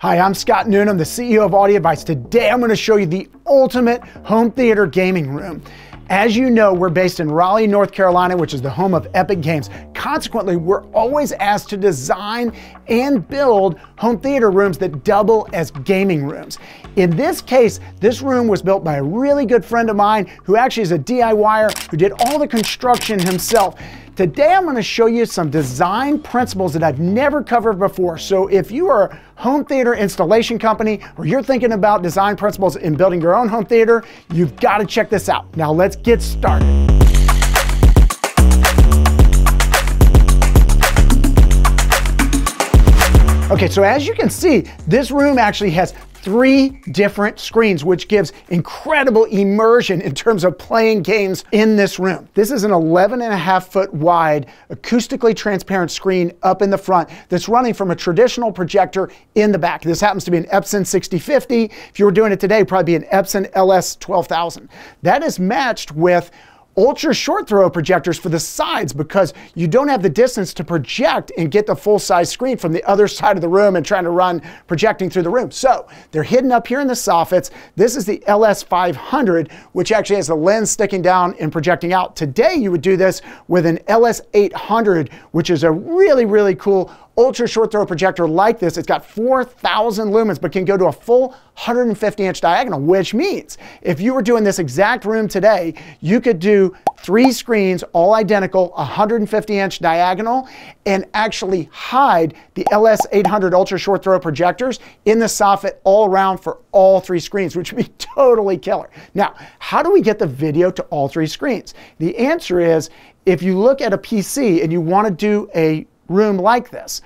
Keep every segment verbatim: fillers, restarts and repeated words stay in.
Hi, I'm Scott Noonan, I'm the C E O of Audio Advice. Today I'm going to show you the ultimate home theater gaming room. As you know, we're based in Raleigh, North Carolina, which is the home of Epic Games. Consequently, we're always asked to design and build home theater rooms that double as gaming rooms. In this case, this room was built by a really good friend of mine who actually is a D I Y er who did all the construction himself. Today I'm going to show you some design principles that I've never covered before. So if you are a home theater installation company or you're thinking about design principles in building your own home theater, you've got to check this out. Now let's get started. Okay, so as you can see, this room actually has three different screens, which gives incredible immersion in terms of playing games in this room. This is an eleven and a half foot wide, acoustically transparent screen up in the front that's running from a traditional projector in the back. This happens to be an Epson sixty fifty. If you were doing it today, it'd probably be an Epson L S twelve thousand. That is matched with ultra short throw projectors for the sides because you don't have the distance to project and get the full size screen from the other side of the room and trying to run projecting through the room. So they're hidden up here in the soffits. This is the L S five hundred, which actually has the lens sticking down and projecting out. Today you would do this with an L S eight hundred, which is a really, really cool ultra short throw projector like this. It's got four thousand lumens, but can go to a full one hundred fifty inch diagonal, which means if you were doing this exact room today, you could do three screens, all identical, one hundred fifty inch diagonal, and actually hide the L S eight hundred ultra short throw projectors in the soffit all around for all three screens, which would be totally killer. Now, how do we get the video to all three screens? The answer is, if you look at a P C and you want to do a room like this.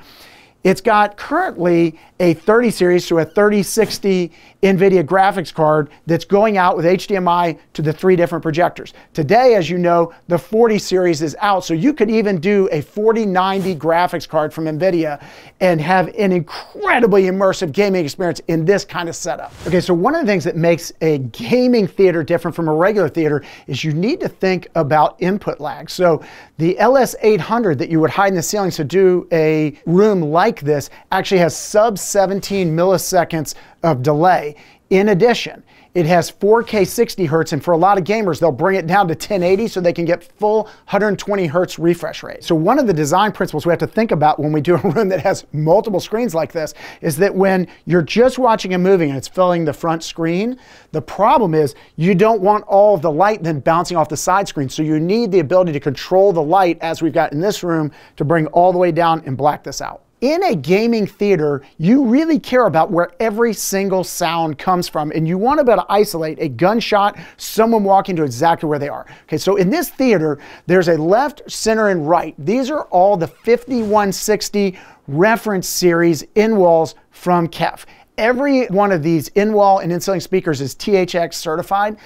It's got currently a thirty series, so a thirty sixty NVIDIA graphics card that's going out with H D M I to the three different projectors. Today, as you know, the forty series is out, so you could even do a forty ninety graphics card from NVIDIA and have an incredibly immersive gaming experience in this kind of setup. Okay, so one of the things that makes a gaming theater different from a regular theater is you need to think about input lag. So the L S eight hundred that you would hide in the ceiling to do a room like this actually has sub seventeen milliseconds of delay. In addition, it has four K sixty hertz, and for a lot of gamers, they'll bring it down to ten eighty so they can get full one hundred twenty hertz refresh rate. So one of the design principles we have to think about when we do a room that has multiple screens like this is that when you're just watching a movie and it's filling the front screen, the problem is you don't want all of the light then bouncing off the side screen. So you need the ability to control the light, as we've got in this room, to bring all the way down and black this out. In a gaming theater, you really care about where every single sound comes from, and you want to be able to isolate a gunshot, someone walking to exactly where they are. Okay, so in this theater, there's a left, center, and right. These are all the fifty-one sixty reference series in walls from K E F. Every one of these in wall and in ceiling speakers is T H X certified.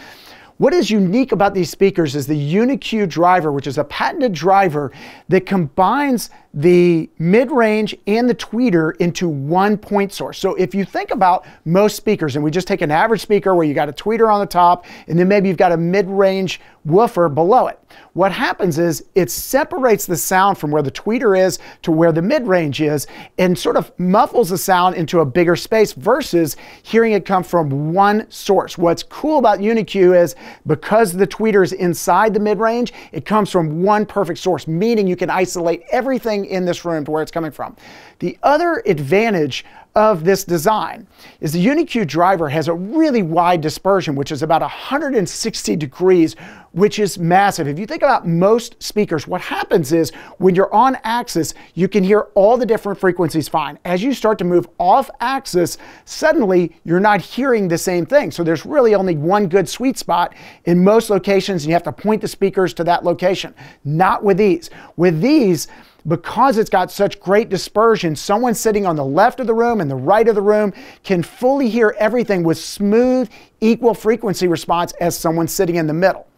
What is unique about these speakers is the Uni-Q driver, which is a patented driver that combines the mid-range and the tweeter into one point source. So if you think about most speakers, and we just take an average speaker where you got a tweeter on the top, and then maybe you've got a mid-range woofer below it. What happens is it separates the sound from where the tweeter is to where the mid-range is and sort of muffles the sound into a bigger space versus hearing it come from one source. What's cool about Uni-Q is because the tweeter is inside the mid-range, it comes from one perfect source, meaning you can isolate everything in this room to where it's coming from. The other advantage of this design is the Uni-Q driver has a really wide dispersion, which is about one hundred sixty degrees, which is massive. If you think about most speakers, what happens is when you're on axis, you can hear all the different frequencies fine. As you start to move off axis, suddenly you're not hearing the same thing. So there's really only one good sweet spot in most locations, and you have to point the speakers to that location. Not with these. With these, because it's got such great dispersion, someone sitting on the left of the room and the right of the room can fully hear everything with smooth, equal frequency response as someone sitting in the middle.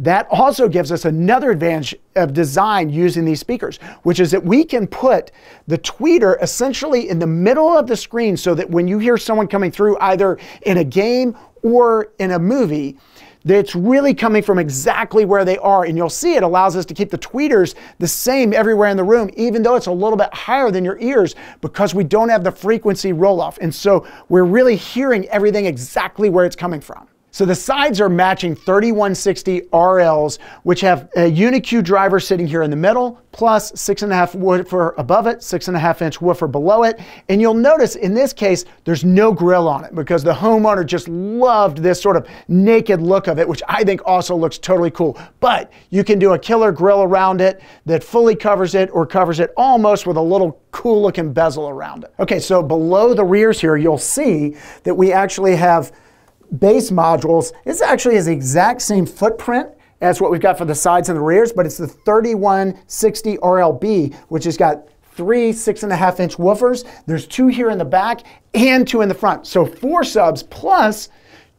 That also gives us another advantage of design using these speakers, which is that we can put the tweeter essentially in the middle of the screen so that when you hear someone coming through either in a game or in a movie, that's really coming from exactly where they are. And you'll see it allows us to keep the tweeters the same everywhere in the room, even though it's a little bit higher than your ears, because we don't have the frequency roll off. And so we're really hearing everything exactly where it's coming from. So the sides are matching thirty-one sixty R Ls, which have a Uni-Q driver sitting here in the middle, plus six and a half woofer above it, six and a half inch woofer below it. And you'll notice in this case, there's no grill on it because the homeowner just loved this sort of naked look of it, which I think also looks totally cool. But you can do a killer grill around it that fully covers it or covers it almost with a little cool looking bezel around it. Okay, so below the rears here, you'll see that we actually have base modules. This actually is the exact same footprint as what we've got for the sides and the rears, but it's the thirty-one sixty R L B, which has got three six and a half inch woofers. There's two here in the back and two in the front. So four subs plus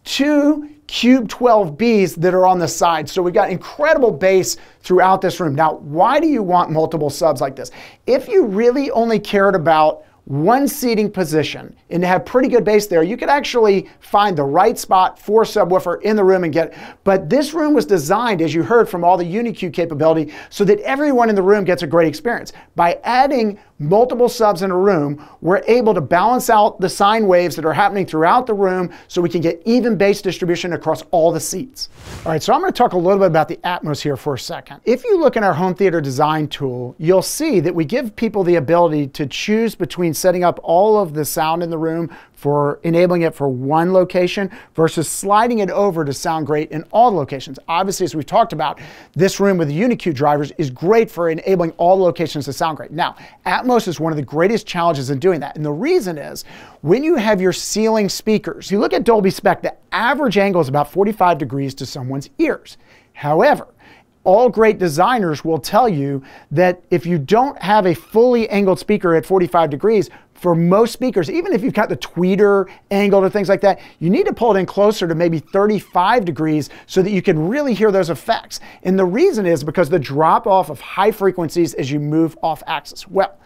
two Cube twelve Bs that are on the side. So we've got incredible bass throughout this room. Now, why do you want multiple subs like this? If you really only cared about one seating position and to have pretty good bass there, you could actually find the right spot for subwoofer in the room and get it. But this room was designed, as you heard from all the Uni-Q capability, so that everyone in the room gets a great experience. By adding multiple subs in a room, we're able to balance out the sine waves that are happening throughout the room so we can get even bass distribution across all the seats. All right, so I'm gonna talk a little bit about the Atmos here for a second. If you look in our home theater design tool, you'll see that we give people the ability to choose between setting up all of the sound in the room for enabling it for one location versus sliding it over to sound great in all locations. Obviously, as we've talked about, this room with the Uni-Q drivers is great for enabling all locations to sound great. Now, Atmos is one of the greatest challenges in doing that. And the reason is when you have your ceiling speakers, you look at Dolby Spec, the average angle is about forty-five degrees to someone's ears. However, all great designers will tell you that if you don't have a fully angled speaker at forty-five degrees, for most speakers, even if you've got the tweeter angled or things like that, you need to pull it in closer to maybe thirty-five degrees so that you can really hear those effects. And the reason is because the drop off of high frequencies as you move off axis. Well,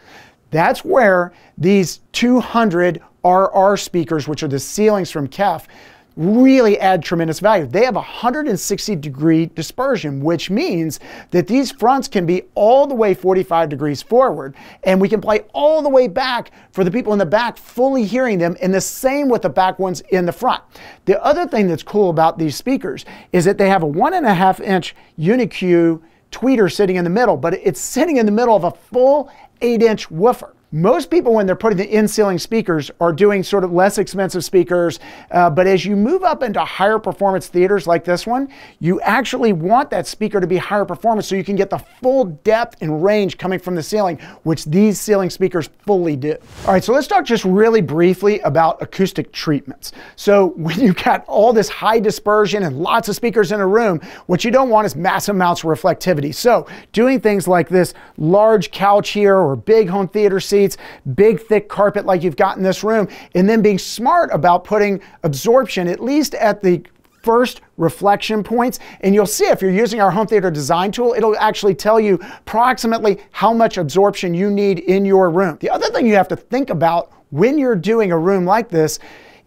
that's where these two hundred R R speakers, which are the ceilings from K E F, really add tremendous value. They have one hundred sixty degree dispersion, which means that these fronts can be all the way forty-five degrees forward, and we can play all the way back for the people in the back, fully hearing them, and the same with the back ones in the front. The other thing that's cool about these speakers is that they have a one and a half inch Uni-Q tweeter sitting in the middle, but it's sitting in the middle of a full eight inch woofer. Most people, when they're putting the in-ceiling speakers, are doing sort of less expensive speakers, uh, but as you move up into higher performance theaters like this one, you actually want that speaker to be higher performance so you can get the full depth and range coming from the ceiling, which these ceiling speakers fully do. All right, so let's talk just really briefly about acoustic treatments. So when you've got all this high dispersion and lots of speakers in a room, what you don't want is massive amounts of reflectivity. So doing things like this large couch here or big home theater seat, Seats, big thick carpet like you've got in this room, and then being smart about putting absorption at least at the first reflection points. And you'll see if you're using our home theater design tool, it'll actually tell you approximately how much absorption you need in your room. The other thing you have to think about when you're doing a room like this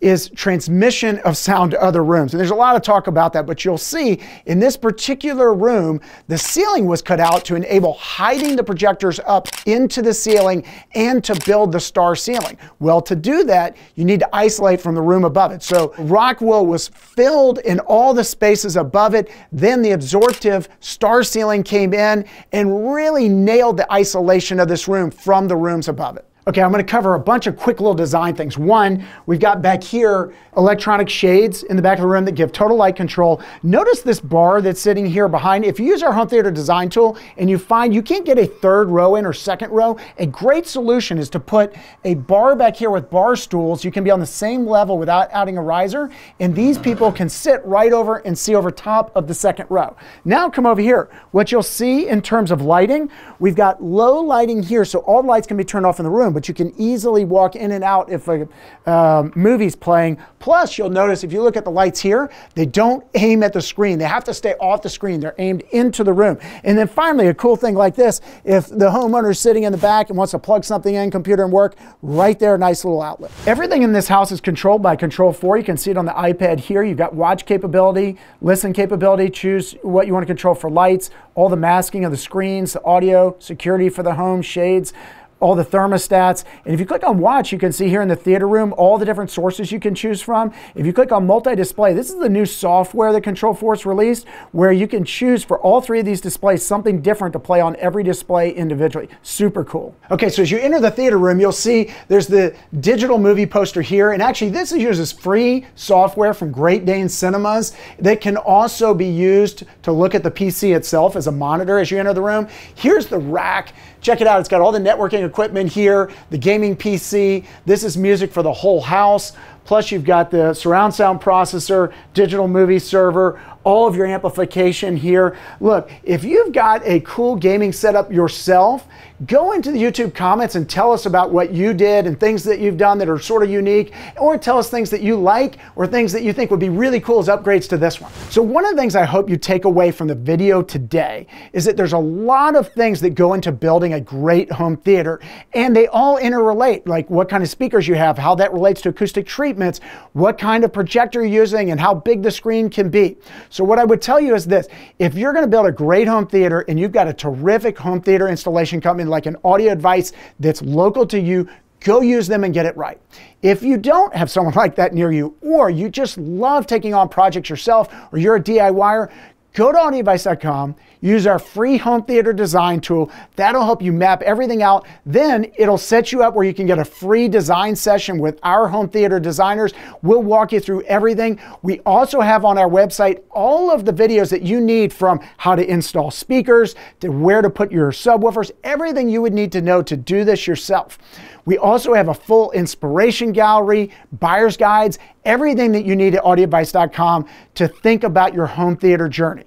is transmission of sound to other rooms. And there's a lot of talk about that, but you'll see in this particular room, the ceiling was cut out to enable hiding the projectors up into the ceiling and to build the star ceiling. Well, to do that, you need to isolate from the room above it. So Rockwool was filled in all the spaces above it. Then the absorptive star ceiling came in and really nailed the isolation of this room from the rooms above it. Okay, I'm gonna cover a bunch of quick little design things. One, we've got back here electronic shades in the back of the room that give total light control. Notice this bar that's sitting here behind. If you use our home theater design tool and you find you can't get a third row in or second row, a great solution is to put a bar back here with bar stools. You can be on the same level without adding a riser, and these people can sit right over and see over top of the second row. Now come over here. What you'll see in terms of lighting, we've got low lighting here, so all the lights can be turned off in the room, but you can easily walk in and out if a um, movie's playing. Plus, you'll notice if you look at the lights here, they don't aim at the screen. They have to stay off the screen. They're aimed into the room. And then finally, a cool thing like this, if the homeowner's sitting in the back and wants to plug something in, computer and work, right there, nice little outlet. Everything in this house is controlled by Control four. You can see it on the iPad here. You've got watch capability, listen capability, choose what you want to control for lights, all the masking of the screens, the audio, security for the home, shades, all the thermostats. And if you click on watch, you can see here in the theater room, all the different sources you can choose from. If you click on multi-display, this is the new software that Control four's released, where you can choose for all three of these displays something different to play on every display individually. Super cool. Okay, so as you enter the theater room, you'll see there's the digital movie poster here. And actually this uses free software from Great Dane Cinemas that can also be used to look at the P C itself as a monitor as you enter the room. Here's the rack. Check it out, it's got all the networking equipment here, the gaming P C. This is music for the whole house. Plus you've got the surround sound processor, digital movie server, all of your amplification here. Look, if you've got a cool gaming setup yourself, go into the YouTube comments and tell us about what you did and things that you've done that are sort of unique, or tell us things that you like or things that you think would be really cool as upgrades to this one. So one of the things I hope you take away from the video today is that there's a lot of things that go into building a great home theater, and they all interrelate, like what kind of speakers you have, how that relates to acoustic treatments, what kind of projector you're using, and how big the screen can be. So what I would tell you is this: if you're going to build a great home theater and you've got a terrific home theater installation company like an Audio Advice that's local to you, go use them and get it right. If you don't have someone like that near you, or you just love taking on projects yourself, or you're a D I Y er, go to audio advice dot com, use our free home theater design tool. That'll help you map everything out. Then it'll set you up where you can get a free design session with our home theater designers. We'll walk you through everything. We also have on our website all of the videos that you need, from how to install speakers to where to put your subwoofers, everything you would need to know to do this yourself. We also have a full inspiration gallery, buyer's guides, everything that you need at audio advice dot com to think about your home theater journey.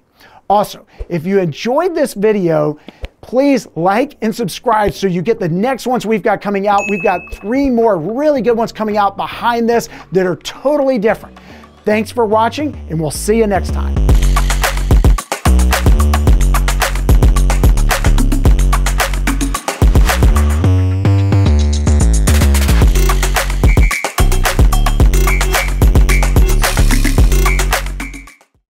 Also, if you enjoyed this video, please like and subscribe so you get the next ones we've got coming out. We've got three more really good ones coming out behind this that are totally different. Thanks for watching, and we'll see you next time.